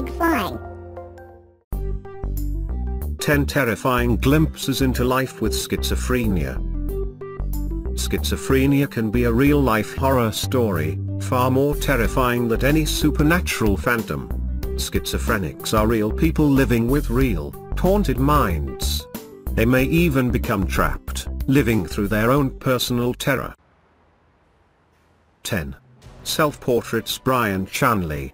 egg flying. 10 Terrifying Glimpses into Life with Schizophrenia. Schizophrenia can be a real-life horror story, far more terrifying than any supernatural phantom. Schizophrenics are real people living with real, haunted minds. They may even become trapped, living through their own personal terror. 10. Self-Portraits. Brian Charnley.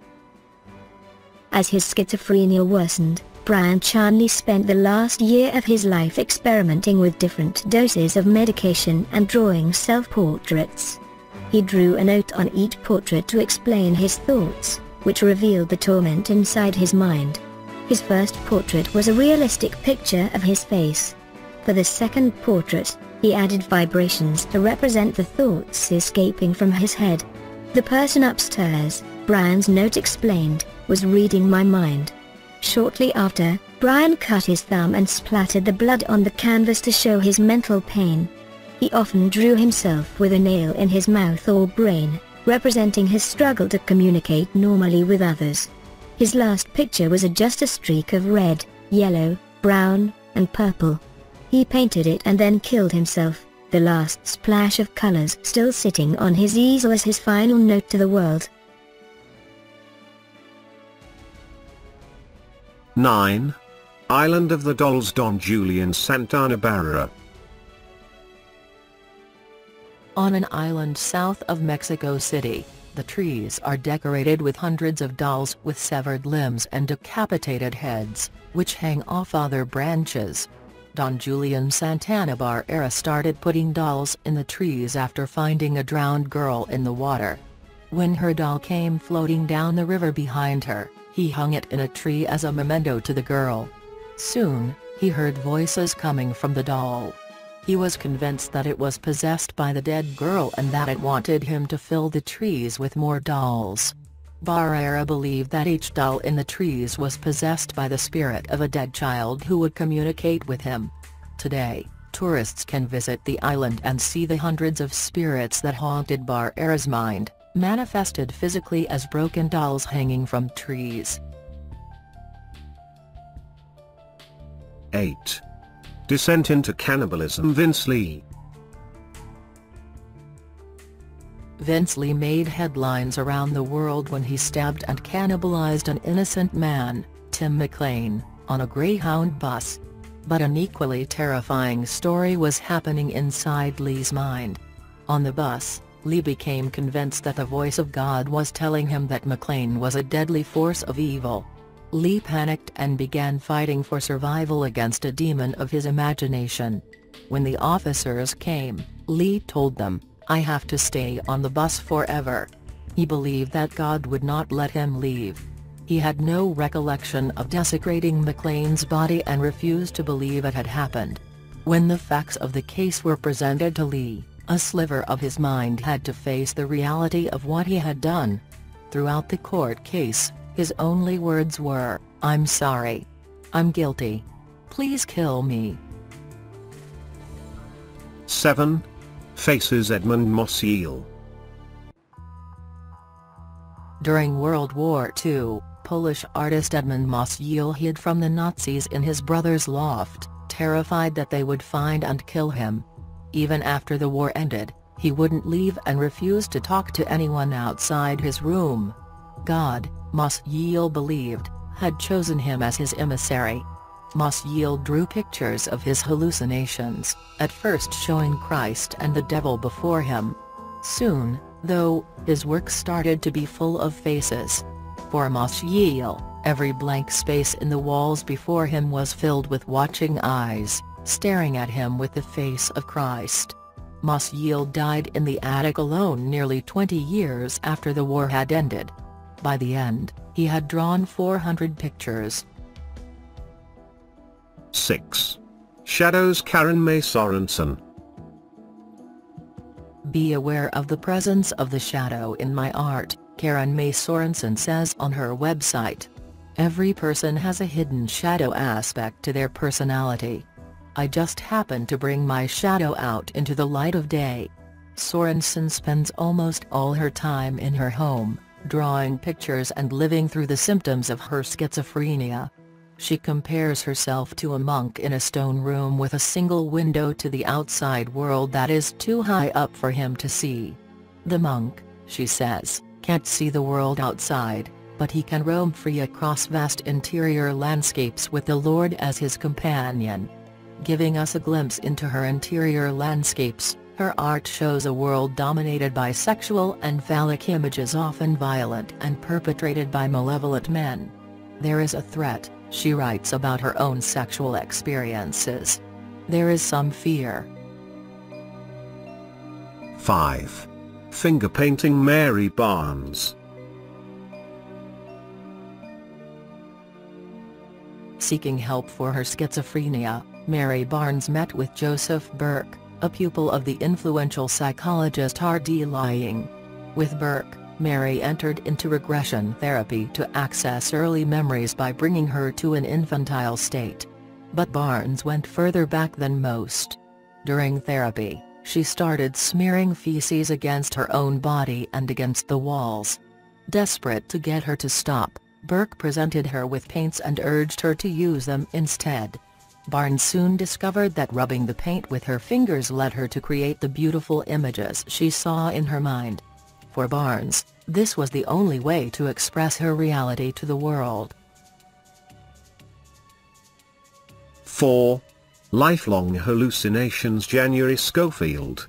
As his schizophrenia worsened, Brian Charnley spent the last year of his life experimenting with different doses of medication and drawing self-portraits. He drew a note on each portrait to explain his thoughts, which revealed the torment inside his mind. His first portrait was a realistic picture of his face. For the second portrait, he added vibrations to represent the thoughts escaping from his head. The person upstairs, Brian's note explained, was reading my mind. Shortly after, Brian cut his thumb and splattered the blood on the canvas to show his mental pain. He often drew himself with a nail in his mouth or brain, representing his struggle to communicate normally with others. His last picture was just a streak of red, yellow, brown, and purple. He painted it and then killed himself, the last splash of colors still sitting on his easel as his final note to the world. 9. Island of the Dolls. Don Julian Santana Barrera. On an island south of Mexico City, the trees are decorated with hundreds of dolls with severed limbs and decapitated heads, which hang off other branches. Don Julian Santana Barrera started putting dolls in the trees after finding a drowned girl in the water. When her doll came floating down the river behind her, he hung it in a tree as a memento to the girl. Soon, he heard voices coming from the doll. He was convinced that it was possessed by the dead girl and that it wanted him to fill the trees with more dolls. Barrera believed that each doll in the trees was possessed by the spirit of a dead child who would communicate with him. Today, tourists can visit the island and see the hundreds of spirits that haunted Barrera's mind, manifested physically as broken dolls hanging from trees. 8. Descent into Cannibalism. Vince Li. Vince Li made headlines around the world when he stabbed and cannibalized an innocent man, Tim McLean, on a Greyhound bus. But an equally terrifying story was happening inside Lee's mind. On the bus, Lee became convinced that the voice of God was telling him that McLean was a deadly force of evil. Lee panicked and began fighting for survival against a demon of his imagination. When the officers came, Lee told them, "I have to stay on the bus forever." He believed that God would not let him leave. He had no recollection of desecrating McLean's body and refused to believe it had happened. When the facts of the case were presented to Lee, a sliver of his mind had to face the reality of what he had done. Throughout the court case, his only words were, "I'm sorry. I'm guilty. Please kill me." 7. Faces. Edmund Monsiel. During World War II, Polish artist Edmund Monsiel hid from the Nazis in his brother's loft, terrified that they would find and kill him. Even after the war ended, he wouldn't leave and refused to talk to anyone outside his room. God, Monsiel believed, had chosen him as his emissary. Monsiel drew pictures of his hallucinations, at first showing Christ and the devil before him. Soon, though, his work started to be full of faces. For Monsiel, every blank space in the walls before him was filled with watching eyes, staring at him with the face of Christ. Monsiel died in the attic alone nearly 20 years after the war had ended. By the end, he had drawn 400 pictures. 6. Shadows. Karen May Sorensen. "Be aware of the presence of the shadow in my art," Karen May Sorensen says on her website. "Every person has a hidden shadow aspect to their personality. I just happened to bring my shadow out into the light of day." Sorensen spends almost all her time in her home, drawing pictures and living through the symptoms of her schizophrenia. She compares herself to a monk in a stone room with a single window to the outside world that is too high up for him to see. The monk, she says, can't see the world outside, but he can roam free across vast interior landscapes with the Lord as his companion. Giving us a glimpse into her interior landscapes, her art shows a world dominated by sexual and phallic images, often violent and perpetrated by malevolent men. There is a threat, she writes about her own sexual experiences. There is some fear. 5. Finger painting. Mary Barnes. Seeking help for her schizophrenia, Mary Barnes met with Joseph Burke, a pupil of the influential psychologist R.D. Laing. With Burke, Mary entered into regression therapy to access early memories by bringing her to an infantile state. But Barnes went further back than most. During therapy, she started smearing feces against her own body and against the walls. Desperate to get her to stop, Burke presented her with paints and urged her to use them instead. Barnes soon discovered that rubbing the paint with her fingers led her to create the beautiful images she saw in her mind. For Barnes, this was the only way to express her reality to the world. 4. Lifelong hallucinations. January Schofield.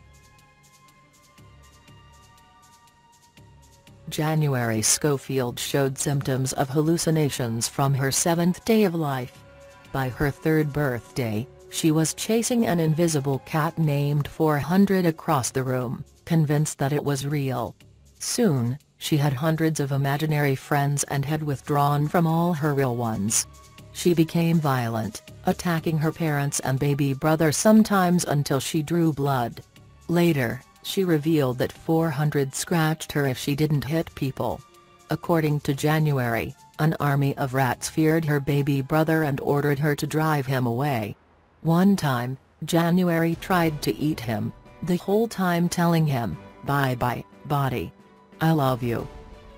January Schofield showed symptoms of hallucinations from her 7th day of life. By her 3rd birthday, she was chasing an invisible cat named 400 across the room, convinced that it was real. Soon, she had hundreds of imaginary friends and had withdrawn from all her real ones. She became violent, attacking her parents and baby brother sometimes until she drew blood. Later, she revealed that 400 scratched her if she didn't hit people. According to January, an army of rats feared her baby brother and ordered her to drive him away. One time, January tried to eat him, the whole time telling him, "Bye-bye, body. I love you."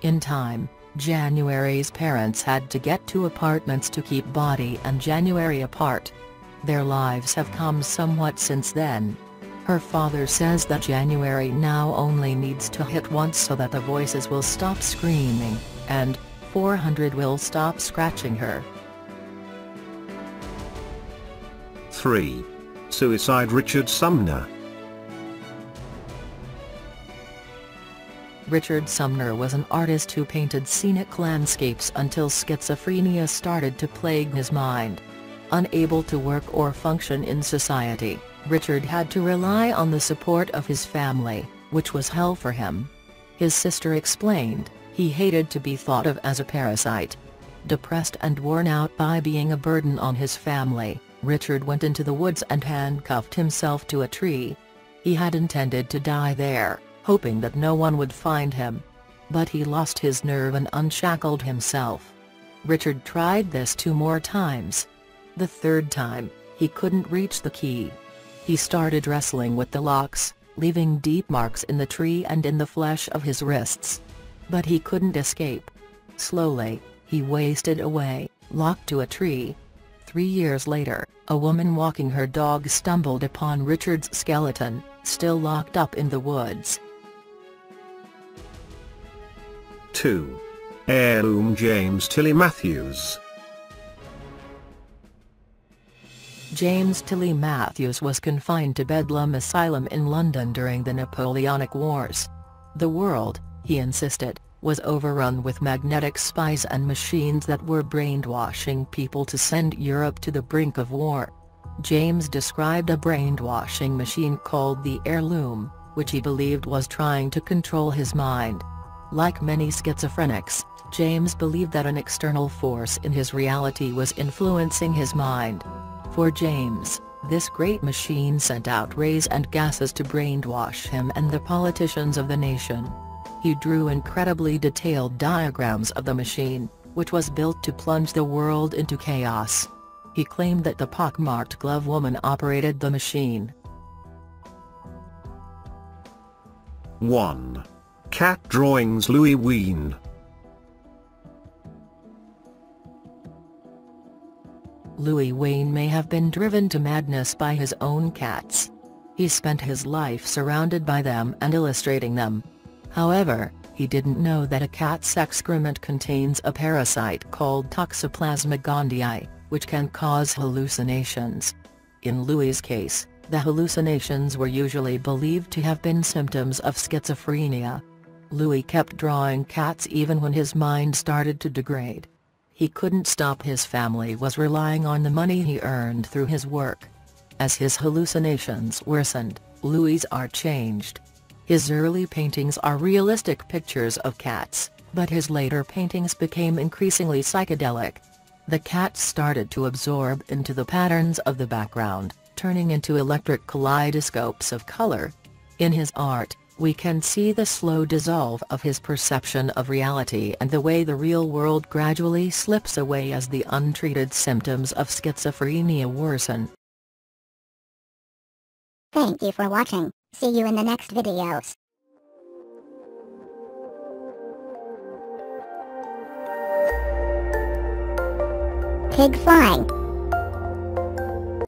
In time, January's parents had to get 2 apartments to keep Body and January apart. Their lives have come somewhat since then. Her father says that January now only needs to hit once so that the voices will stop screaming, and 400 will stop scratching her. 3. Suicide. Richard Sumner. Richard Sumner was an artist who painted scenic landscapes until schizophrenia started to plague his mind. Unable to work or function in society, Richard had to rely on the support of his family, which was hell for him. His sister explained, he hated to be thought of as a parasite. Depressed and worn out by being a burden on his family, Richard went into the woods and handcuffed himself to a tree. He had intended to die there, hoping that no one would find him. But he lost his nerve and unshackled himself. Richard tried this 2 more times. The 3rd time, he couldn't reach the key. He started wrestling with the locks, leaving deep marks in the tree and in the flesh of his wrists. But he couldn't escape. Slowly, he wasted away, locked to a tree. 3 years later, a woman walking her dog stumbled upon Richard's skeleton, still locked up in the woods. 2. Heirloom. James Tilly Matthews. James Tilly Matthews was confined to Bedlam Asylum in London during the Napoleonic Wars. The world, he insisted, was overrun with magnetic spies and machines that were brainwashing people to send Europe to the brink of war. James described a brainwashing machine called the Heirloom, which he believed was trying to control his mind. Like many schizophrenics, James believed that an external force in his reality was influencing his mind. For James, this great machine sent out rays and gases to brainwash him and the politicians of the nation. He drew incredibly detailed diagrams of the machine, which was built to plunge the world into chaos. He claimed that the pockmarked glove woman operated the machine. 1. Cat drawings. Louis Wain. Louis Wain may have been driven to madness by his own cats. He spent his life surrounded by them and illustrating them. However, he didn't know that a cat's excrement contains a parasite called Toxoplasma gondii, which can cause hallucinations. In Louis's case, the hallucinations were usually believed to have been symptoms of schizophrenia. Louis kept drawing cats even when his mind started to degrade. He couldn't stop. His family was relying on the money he earned through his work. As his hallucinations worsened, Louis's art changed. His early paintings are realistic pictures of cats, but his later paintings became increasingly psychedelic. The cats started to absorb into the patterns of the background, turning into electric kaleidoscopes of color. In his art, we can see the slow dissolve of his perception of reality and the way the real world gradually slips away as the untreated symptoms of schizophrenia worsen. Thank you for watching. See you in the next videos. Pig flying.